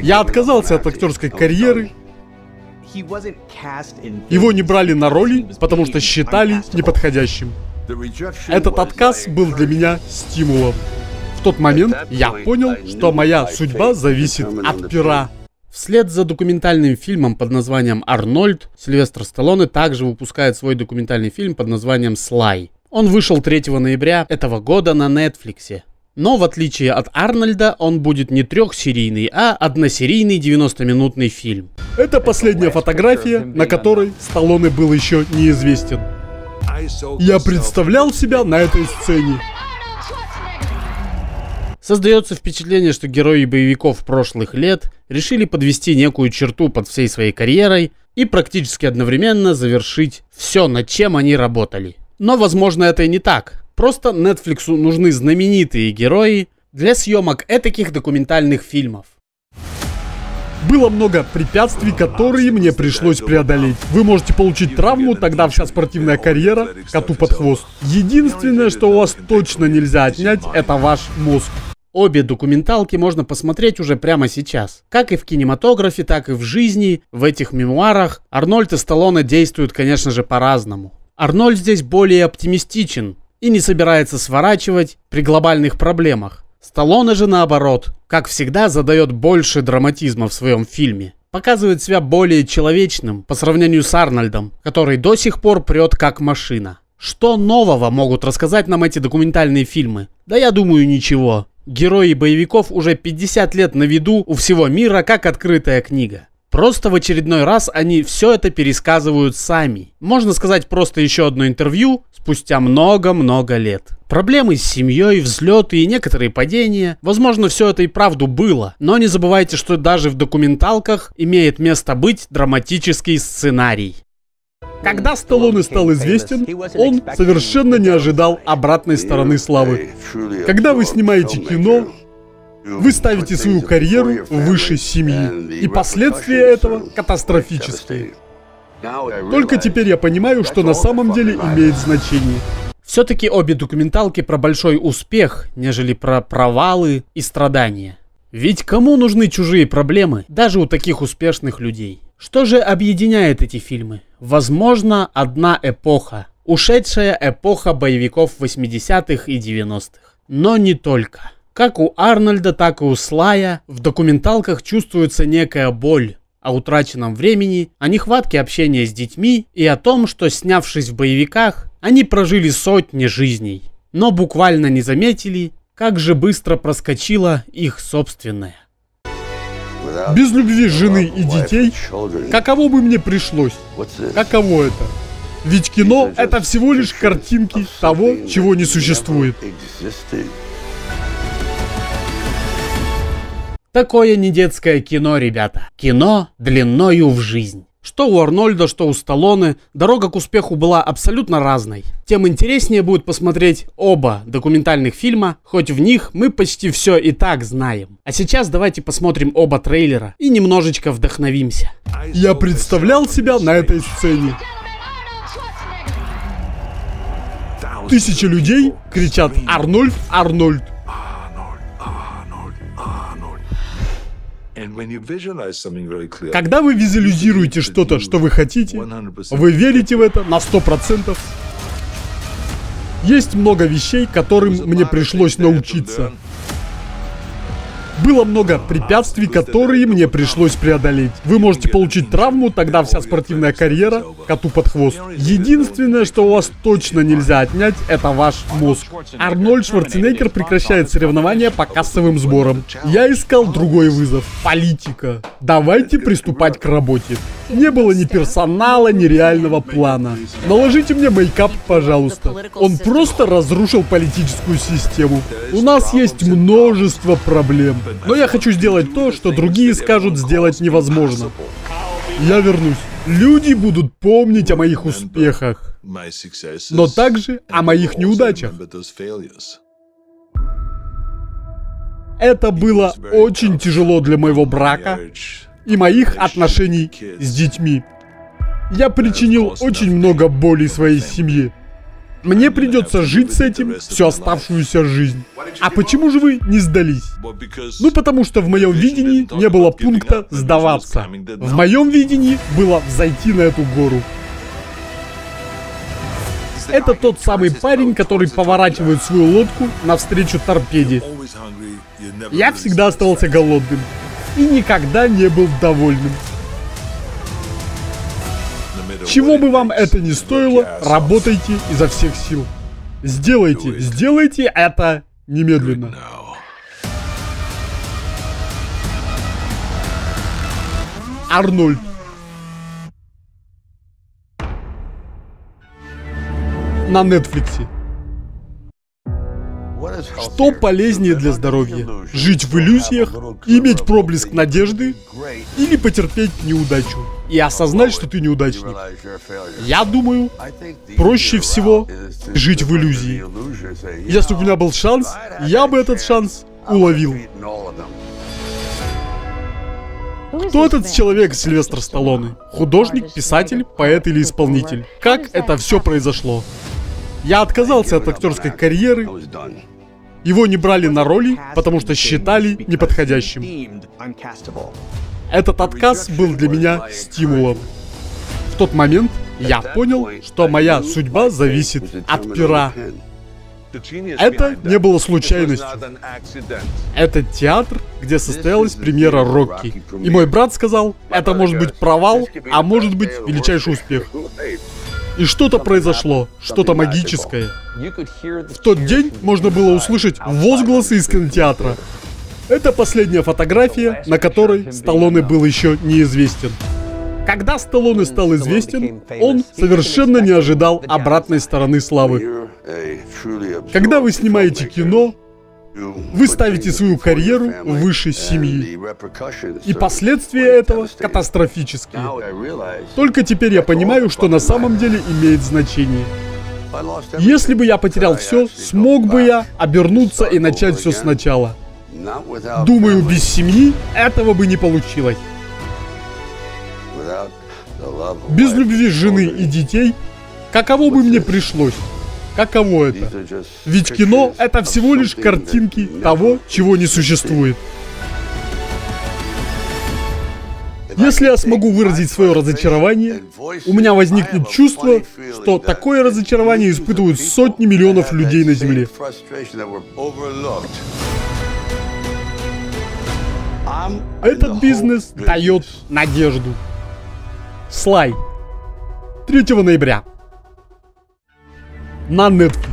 Я отказался от актерской карьеры. Его не брали на роли, потому что считали неподходящим. Этот отказ был для меня стимулом. В тот момент я понял, что моя судьба зависит от пера. Вслед за документальным фильмом под названием «Арнольд», Сильвестр Сталлоне также выпускает свой документальный фильм под названием «Sly». Он вышел 3 ноября этого года на Netflix. Но в отличие от Арнольда, он будет не 3-серийный, а 1-серийный 90-минутный фильм. Это последняя фотография, на которой Сталлоне был еще неизвестен. Я представлял себя на этой сцене. Создается впечатление, что герои боевиков прошлых лет решили подвести некую черту под всей своей карьерой и практически одновременно завершить все, над чем они работали. Но, возможно, это и не так. Просто Netflix'у нужны знаменитые герои для съемок этаких документальных фильмов. Было много препятствий, которые мне пришлось преодолеть. Вы можете получить травму, тогда вся спортивная карьера коту под хвост. Единственное, что у вас точно нельзя отнять, это ваш мозг. Обе документалки можно посмотреть уже прямо сейчас. Как и в кинематографе, так и в жизни, в этих мемуарах Арнольд и Сталлоне действуют, конечно же, по-разному. Арнольд здесь более оптимистичен и не собирается сворачивать при глобальных проблемах. Сталлоне же, наоборот, как всегда, задает больше драматизма в своем фильме. Показывает себя более человечным по сравнению с Арнольдом, который до сих пор прет как машина. Что нового могут рассказать нам эти документальные фильмы? Да я думаю, ничего. Герои боевиков уже 50 лет на виду у всего мира, как открытая книга. Просто в очередной раз они все это пересказывают сами. Можно сказать, просто еще одно интервью спустя много-много лет. Проблемы с семьей, взлеты и некоторые падения. Возможно, все это и правду было. Но не забывайте, что даже в документалках имеет место быть драматический сценарий. Когда Сталлоне стал известен, он совершенно не ожидал обратной стороны славы. Когда вы снимаете кино, вы ставите свою карьеру выше семьи. И последствия этого катастрофические. Только теперь я понимаю, что на самом деле имеет значение. Все-таки обе документалки про большой успех, нежели про провалы и страдания. Ведь кому нужны чужие проблемы, даже у таких успешных людей? Что же объединяет эти фильмы? Возможно, одна эпоха. Ушедшая эпоха боевиков 80-х и 90-х. Но не только. Как у Арнольда, так и у Слая в документалках чувствуется некая боль о утраченном времени, о нехватке общения с детьми и о том, что, снявшись в боевиках, они прожили сотни жизней, но буквально не заметили, как же быстро проскочила их собственная. Без любви жены и детей, каково бы мне пришлось? Каково это? Ведь кино — это всего лишь картинки того, чего не существует. Такое не детское кино, ребята. Кино длиною в жизнь. Что у Арнольда, что у Сталлоне, дорога к успеху была абсолютно разной. Тем интереснее будет посмотреть оба документальных фильма, хоть в них мы почти все и так знаем. А сейчас давайте посмотрим оба трейлера и немножечко вдохновимся. Я представлял себя на этой сцене. Тысячи людей кричат «Арнольд! Арнольд!». Когда вы визуализируете что-то, что вы хотите, вы верите в это на 100%. Есть много вещей, которым мне пришлось научиться. Было много препятствий, которые мне пришлось преодолеть. Вы можете получить травму, тогда вся спортивная карьера коту под хвост. Единственное, что у вас точно нельзя отнять, это ваш мозг. Арнольд Шварценеггер прекращает соревнования по кассовым сборам. Я искал другой вызов. Политика. Давайте приступать к работе. Не было ни персонала, ни реального плана. Наложите мне мейкап, пожалуйста. Он просто разрушил политическую систему. У нас есть множество проблем. Но я хочу сделать то, что другие скажут сделать невозможно. Я вернусь. Люди будут помнить о моих успехах, но также о моих неудачах. Это было очень тяжело для моего брака и моих отношений с детьми. Я причинил очень много боли своей семье. Мне придется жить с этим всю оставшуюся жизнь. А почему же вы не сдались? Ну, потому что в моем видении не было пункта сдаваться. В моем видении было взойти на эту гору. Это тот самый парень, который поворачивает свою лодку навстречу торпеде. Я всегда оставался голодным и никогда не был довольным. Чего бы вам это ни стоило, работайте изо всех сил. Сделайте это немедленно. Арнольд. На Netflix. Что полезнее для здоровья? Жить в иллюзиях, иметь проблеск надежды или потерпеть неудачу и осознать, что ты неудачник? Я думаю, проще всего жить в иллюзии. Если бы у меня был шанс, я бы этот шанс уловил. Кто этот человек, Сильвестр Сталлоне? Художник, писатель, поэт или исполнитель? Как это все произошло? Я отказался от актерской карьеры. Его не брали на роли, потому что считали неподходящим. Этот отказ был для меня стимулом. В тот момент я понял, что моя судьба зависит от пера. Это не было случайностью. Это театр, где состоялась премьера «Рокки». И мой брат сказал, это может быть провал, а может быть величайший успех. И что-то произошло, что-то магическое. В тот день можно было услышать возгласы из кинотеатра. Это последняя фотография, на которой Сталлоне был еще неизвестен. Когда Сталлоне стал известен, он совершенно не ожидал обратной стороны славы. Когда вы снимаете кино, вы ставите свою карьеру выше семьи. И последствия этого катастрофические. Только теперь я понимаю, что на самом деле имеет значение. Если бы я потерял все, смог бы я обернуться и начать все сначала. Думаю, без семьи этого бы не получилось. Без любви жены и детей, каково бы мне пришлось? Каково это? Ведь кино — это всего лишь картинки того, чего не существует. Если я смогу выразить свое разочарование, у меня возникнет чувство, что такое разочарование испытывают сотни миллионов людей на Земле. Этот бизнес дает надежду. Sly. 3 ноября. На Netflix.